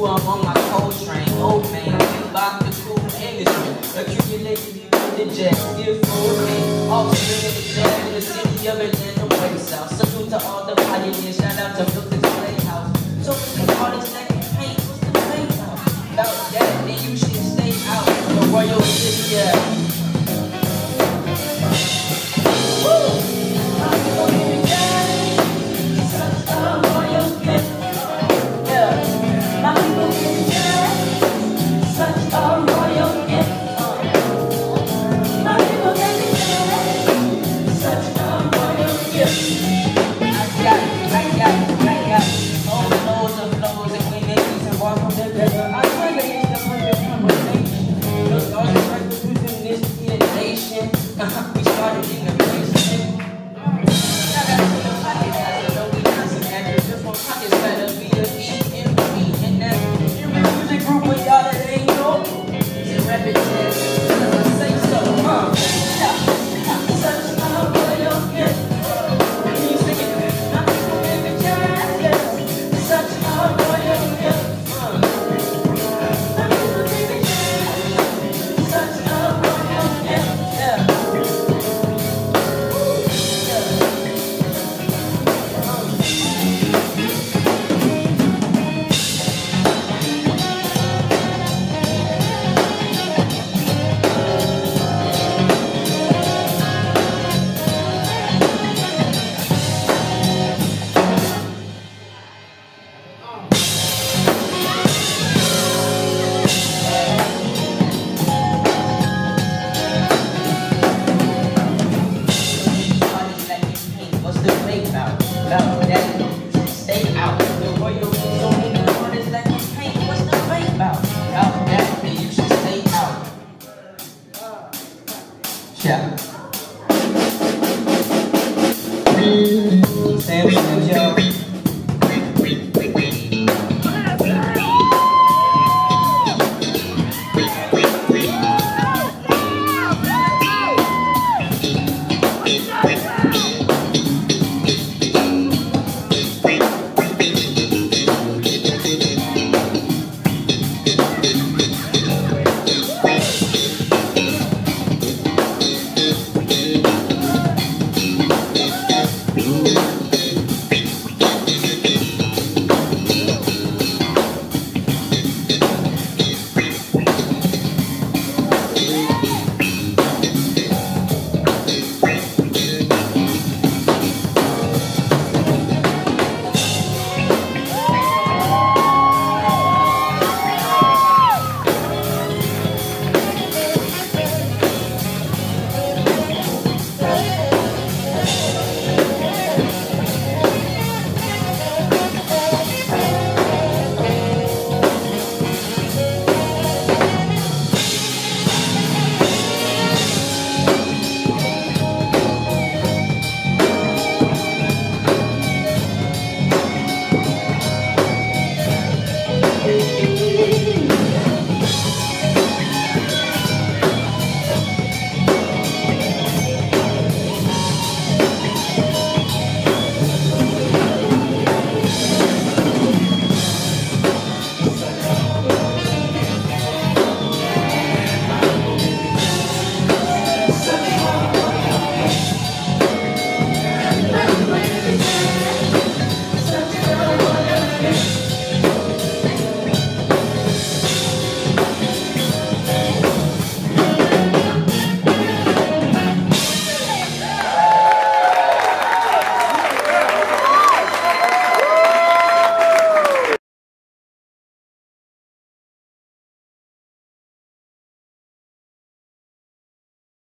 who are on my cold train. Old man, inbox the cool industry. Accumulated in the jet, still full of me. All the jack in the city of Atlanta, way south. Salute to all the pioneers, shout out to Brooklyn's Playhouse. So we can call this second paint, what's the playhouse? About that, then you should stay out. The royal city, yeah. Yeah.